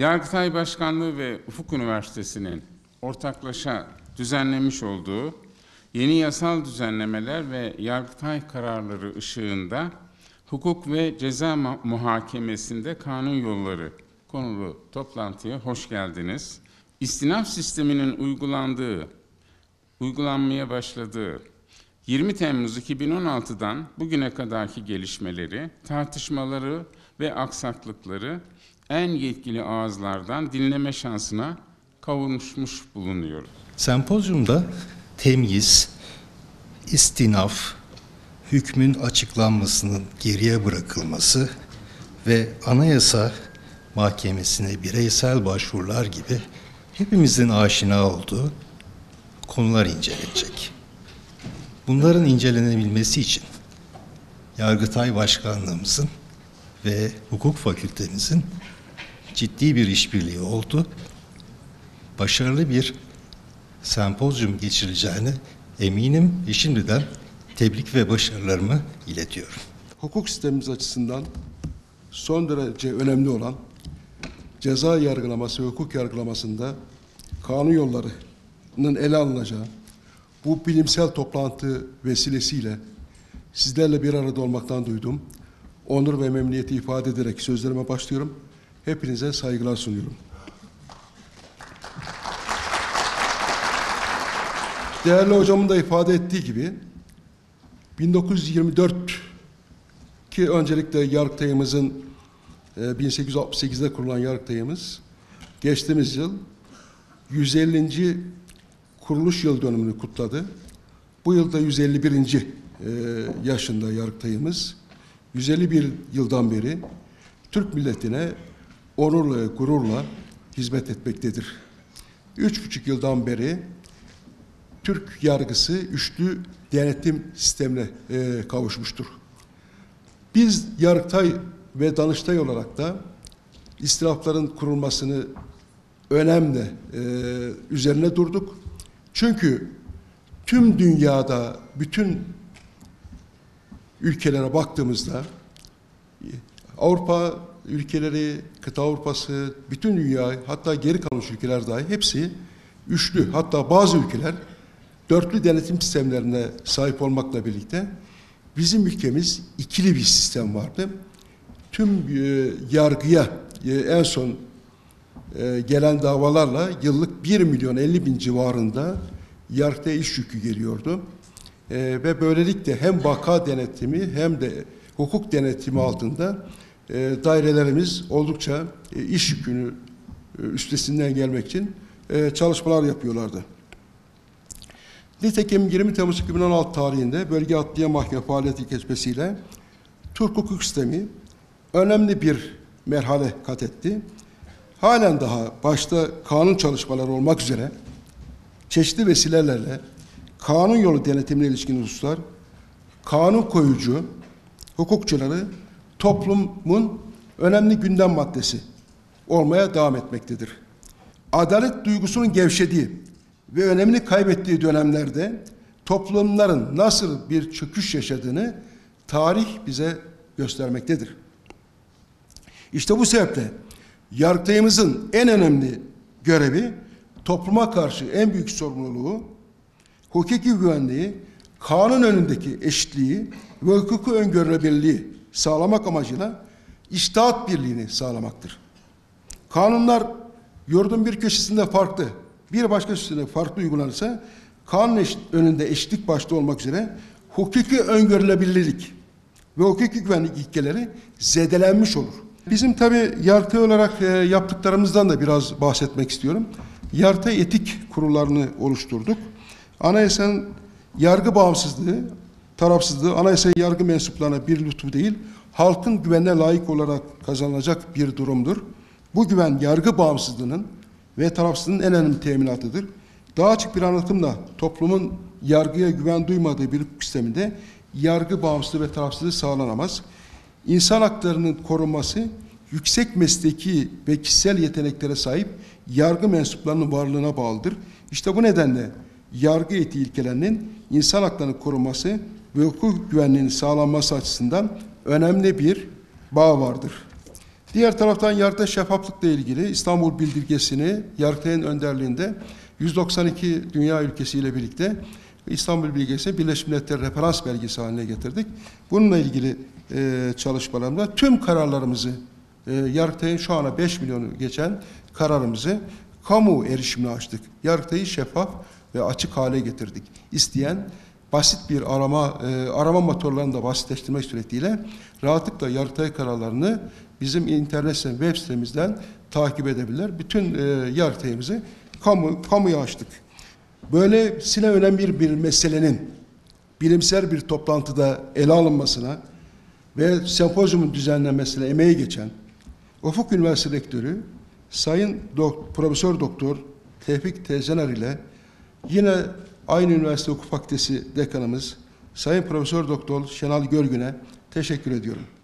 Yargıtay Başkanlığı ve Ufuk Üniversitesi'nin ortaklaşa düzenlemiş olduğu yeni yasal düzenlemeler ve Yargıtay kararları ışığında hukuk ve ceza muhakemesinde kanun yolları konulu toplantıya hoş geldiniz. İstinaf sisteminin uygulanmaya başladığı 20 Temmuz 2016'dan bugüne kadarki gelişmeleri, tartışmaları ve aksaklıkları en yetkili ağızlardan dinleme şansına kavuşmuş bulunuyoruz. Sempozyumda temyiz, istinaf, hükmün açıklanmasının geriye bırakılması ve Anayasa Mahkemesi'ne bireysel başvurular gibi hepimizin aşina olduğu konular incelenecek. Bunların incelenebilmesi için Yargıtay Başkanlığımızın ve Hukuk Fakültemizin ciddi bir işbirliği oldu. Başarılı bir sempozyum geçireceğine eminim ve şimdiden tebrik ve başarılarımı iletiyorum. Hukuk sistemimiz açısından son derece önemli olan ceza yargılaması ve hukuk yargılamasında kanun yollarının ele alınacağı bu bilimsel toplantı vesilesiyle sizlerle bir arada olmaktan duydum. Onur ve memnuniyeti ifade ederek sözlerime başlıyorum. Hepinize saygılar sunuyorum. Değerli hocamın da ifade ettiği gibi 1924 ki öncelikle Yargıtay'ımızın 1868'de kurulan Yargıtay'ımız geçtiğimiz yıl 150. kuruluş yıl dönümünü kutladı. Bu yılda 151. yaşında Yargıtay'ımız. 151 yıldan beri Türk milletine onurla, gururla hizmet etmektedir. 3,5 yıldan beri Türk yargısı üçlü denetim sistemine kavuşmuştur. Biz Yargıtay ve Danıştay olarak da istinafların kurulmasını önemli üzerine durduk. Çünkü tüm dünyada bütün ülkelere baktığımızda Avrupa ülkeleri, kıta Avrupası, bütün dünya, hatta geri kalmış ülkeler dahi hepsi üçlü, hatta bazı ülkeler dörtlü denetim sistemlerine sahip olmakla birlikte bizim ülkemiz ikili bir sistem vardı. Tüm yargıya en son gelen davalarla yıllık 1.050.000 civarında yargıda iş yükü geliyordu. Ve böylelikle hem vaka denetimi hem de hukuk denetimi altında dairelerimiz oldukça iş yükünü üstesinden gelmek için çalışmalar yapıyorlardı. Nitekim 20 Temmuz 2016 tarihinde Bölge Adliye Mahkeme faaliyeti kesmesiyle Türk hukuk sistemi önemli bir merhale kat etti. Halen daha başta kanun çalışmaları olmak üzere çeşitli vesilelerle kanun yolu denetimine ilişkin hususlar, kanun koyucu, hukukçuları toplumun önemli gündem maddesi olmaya devam etmektedir. Adalet duygusunun gevşediği ve önemini kaybettiği dönemlerde toplumların nasıl bir çöküş yaşadığını tarih bize göstermektedir. İşte bu sebeple Yargıtay'ımızın en önemli görevi, topluma karşı en büyük sorumluluğu, hukuki güvenliği, kanun önündeki eşitliği ve hukuku öngörülebilirliği sağlamak amacıyla içtihat birliğini sağlamaktır. Kanunlar yurdun bir köşesinde farklı, bir başka köşesinde farklı uygulanırsa kanun önünde eşitlik başta olmak üzere hukuki öngörülebilirlik ve hukuki güvenlik ilkeleri zedelenmiş olur. Bizim tabii Yargıtay olarak yaptıklarımızdan da biraz bahsetmek istiyorum. Yargıtay etik kurullarını oluşturduk. Anayasanın yargı bağımsızlığı, tarafsızlığı, anayasa yargı mensuplarına bir lütfu değil, halkın güvenine layık olarak kazanılacak bir durumdur. Bu güven yargı bağımsızlığının ve tarafsızlığının en önemli teminatıdır. Daha açık bir anlatımla toplumun yargıya güven duymadığı bir sisteminde yargı bağımsızlığı ve tarafsızlığı sağlanamaz. İnsan haklarının korunması, yüksek mesleki ve kişisel yeteneklere sahip yargı mensuplarının varlığına bağlıdır. İşte bu nedenle yargı etiği ilkelerinin insan haklarının korunması ve hukuk güvenliğinin sağlanması açısından önemli bir bağ vardır. Diğer taraftan Yargıtay şeffaflıkla ilgili İstanbul Bildirgesi'ni Yargıtay'ın önderliğinde 192 dünya ülkesiyle birlikte İstanbul Bildirgesi'ni Birleşmiş Milletler referans belgesi haline getirdik. Bununla ilgili çalışmalarımda tüm kararlarımızı, Yargıtay'ın şu ana 5 milyonu geçen kararımızı kamu erişimine açtık. Yargıtay'ı şeffaf ve açık hale getirdik. İsteyen basit bir arama motorlarını da basitleştirmek suretiyle rahatlıkla Yargıtay kararlarını bizim internet web sitemizden takip edebilirler. Bütün Yargıtay'ımızı kamuya açtık. Böylesine önemli bir meselenin bilimsel bir toplantıda ele alınmasına ve sempozyumun düzenlenmesine emeği geçen Ufuk Üniversitesi Rektörü Sayın Profesör Doktor Tevfik Tezcaner ile yine aynı üniversite hukuk fakültesi dekanımız Sayın Profesör Doktor Şenal Görgün'e teşekkür ediyorum.